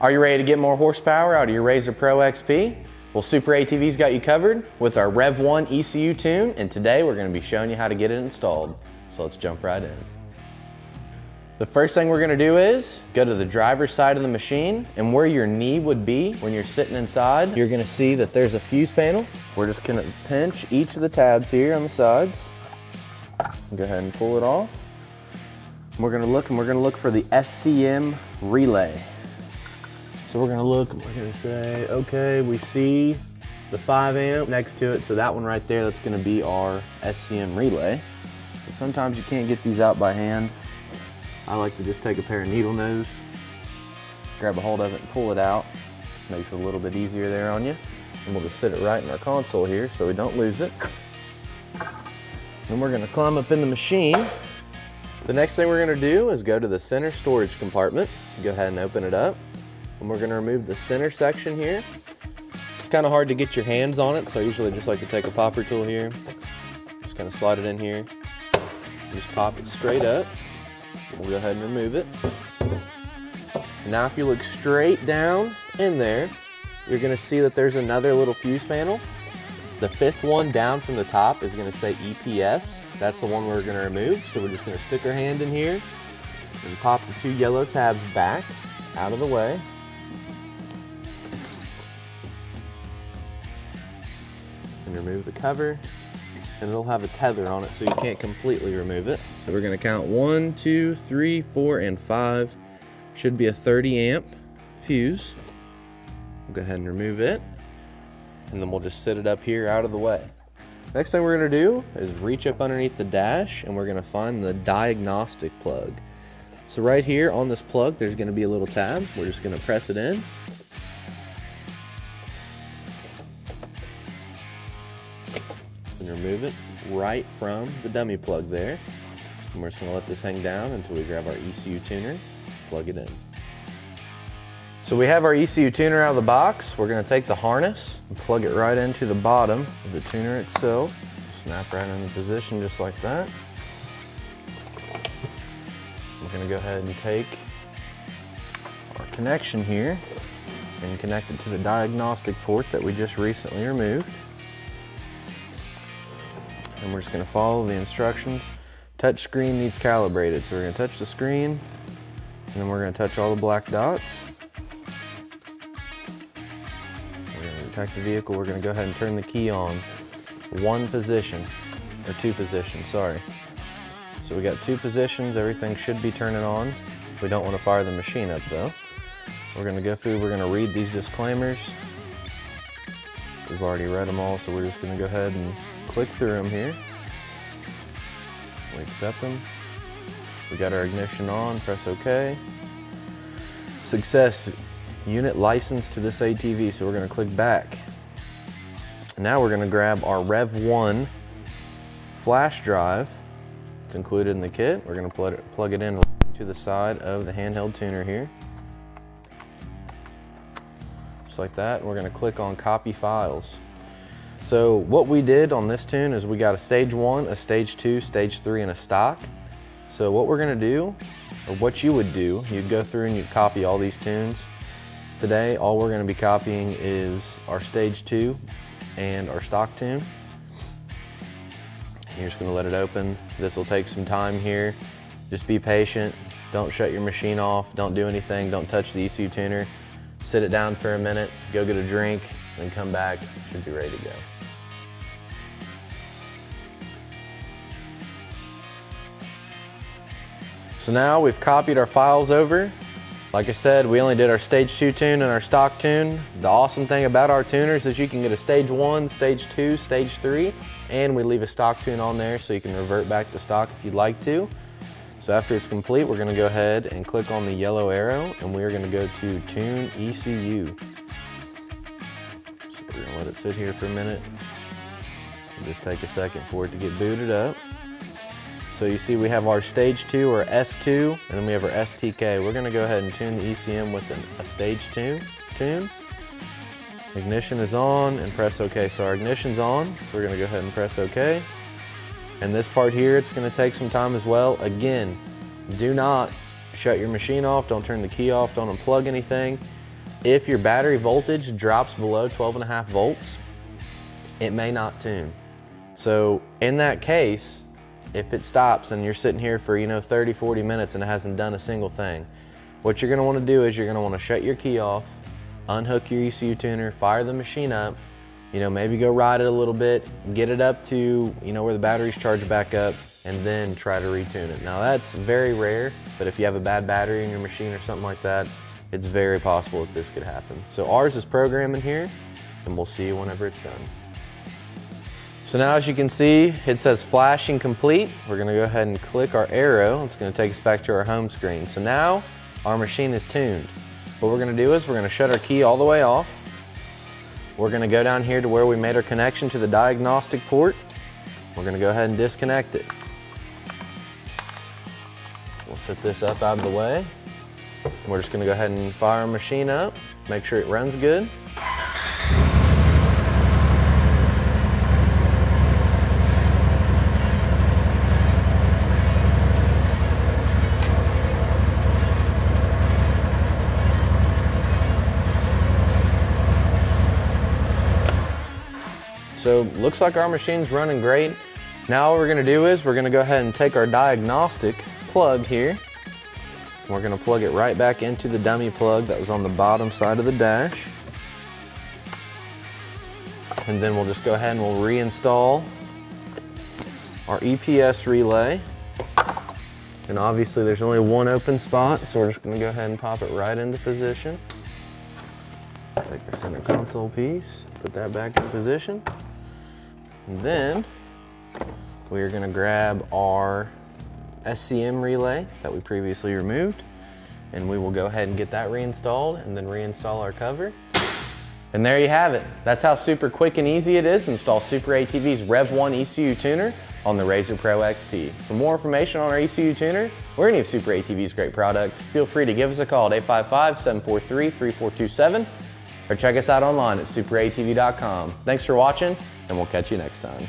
Are you ready to get more horsepower out of your RZR Pro XP? Well, Super ATV's got you covered with our Rev1 ECU tune, and today we're going to be showing you how to get it installed. So let's jump right in. The first thing we're going to do is go to the driver's side of the machine, and where your knee would be when you're sitting inside, you're going to see that there's a fuse panel. We're just going to pinch each of the tabs here on the sides. Go ahead and pull it off. We're going to look, and we're going to look for the SCM relay. So we're going to look, and we're going to say, okay, we see the 5 amp next to it. So that one right there, that's going to be our SCM relay. So sometimes you can't get these out by hand. I like to just take a pair of needle nose, grab a hold of it and pull it out. Just makes it a little bit easier there on you. And we'll just sit it right in our console here so we don't lose it. Then we're going to climb up in the machine. The next thing we're going to do is go to the center storage compartment. Go ahead and open it up. And we're going to remove the center section here. It's kind of hard to get your hands on it, so I usually just like to take a popper tool here. Just kind of slide it in here. Just pop it straight up. We'll go ahead and remove it. Now if you look straight down in there, you're going to see that there's another little fuse panel. The 5th one down from the top is going to say EPS. That's the one we're going to remove. So we're just going to stick our hand in here and pop the 2 yellow tabs back out of the way. And remove the cover. And it'll have a tether on it, so you can't completely remove it. So we're gonna count 1, 2, 3, 4, and 5. Should be a 30 amp fuse. We'll go ahead and remove it. And then we'll just sit it up here out of the way. Next thing we're gonna do is reach up underneath the dash, and we're gonna find the diagnostic plug. So right here on this plug, there's gonna be a little tab. We're just gonna press it in. And remove it right from the dummy plug there. And we're just going to let this hang down until we grab our ECU tuner, plug it in. So we have our ECU tuner out of the box. We're going to take the harness and plug it right into the bottom of the tuner itself. Snap right into position just like that. We're going to go ahead and take our connection here and connect it to the diagnostic port that we just recently removed. And we're just going to follow the instructions. Touch screen needs calibrated. So we're going to touch the screen, and then we're going to touch all the black dots. We're going to detect the vehicle. We're going to go ahead and turn the key on. 2 positions, sorry. So we got 2 positions. Everything should be turning on. We don't want to fire the machine up though. We're going to go through, we're going to read these disclaimers. We've already read them all, so we're just going to go ahead and click through them here. We accept them. We got our ignition on, press OK. Success, unit license to this ATV, so we're going to click back. Now we're going to grab our Rev1 flash drive. It's included in the kit. We're going to plug it in right to the side of the handheld tuner here. Just like that. We're going to click on copy files. So what we did on this tune is we got a stage 1, a stage 2, stage 3, and a stock. So what we're gonna do, or what you would do, you'd go through and you'd copy all these tunes. Today, all we're gonna be copying is our stage 2 and our stock tune. And you're just gonna let it open. This will take some time here. Just be patient. Don't shut your machine off. Don't do anything. Don't touch the ECU tuner. Sit it down for a minute. Go get a drink. Then come back, should be ready to go. So now we've copied our files over. Like I said, we only did our stage 2 tune and our stock tune. The awesome thing about our tuners is you can get a stage 1, stage 2, stage 3, and we leave a stock tune on there so you can revert back to stock if you'd like to. So after it's complete, we're gonna go ahead and click on the yellow arrow, and we're gonna go to Tune ECU. We're gonna let it sit here for a minute. Just take a second for it to get booted up. So you see we have our stage 2 or S2, and then we have our STK. We're gonna go ahead and tune the ECM with a stage 2 tune. Ignition is on, and press OK. So our ignition's on, so we're gonna go ahead and press OK. And this part here, it's gonna take some time as well. Again, do not shut your machine off, don't turn the key off, don't unplug anything. If your battery voltage drops below 12.5 volts, it may not tune. So in that case, if it stops and you're sitting here for 30, 40 minutes and it hasn't done a single thing, what you're going to want to do is you're going to want to shut your key off, unhook your ECU tuner, fire the machine up, maybe go ride it a little bit, get it up to, where the battery's charged back up, and then try to retune it. Now that's very rare, but if you have a bad battery in your machine or something like that, it's very possible that this could happen. So ours is programming here, and we'll see you whenever it's done. So now, as you can see, it says flashing complete. We're gonna go ahead and click our arrow. It's gonna take us back to our home screen. So now our machine is tuned. What we're gonna do is we're gonna shut our key all the way off. We're gonna go down here to where we made our connection to the diagnostic port. We're gonna go ahead and disconnect it. We'll set this up out of the way. We're just gonna go ahead and fire our machine up, make sure it runs good. So looks like our machine's running great. Now what we're gonna do is we're gonna go ahead and take our diagnostic plug here. We're gonna plug it right back into the dummy plug that was on the bottom side of the dash. And then we'll just go ahead and we'll reinstall our EPS relay. And obviously there's only one open spot, so we're just gonna go ahead and pop it right into position. Take our center console piece, put that back in position. And then we're gonna grab our SCM relay that we previously removed, and we will go ahead and get that reinstalled and then reinstall our cover. And there you have it. That's how super quick and easy it is to install Super ATV's Rev1 ECU tuner on the RZR Pro XP. For more information on our ECU tuner or any of Super ATV's great products, feel free to give us a call at 855-743-3427 or check us out online at superatv.com. Thanks for watching, and we'll catch you next time.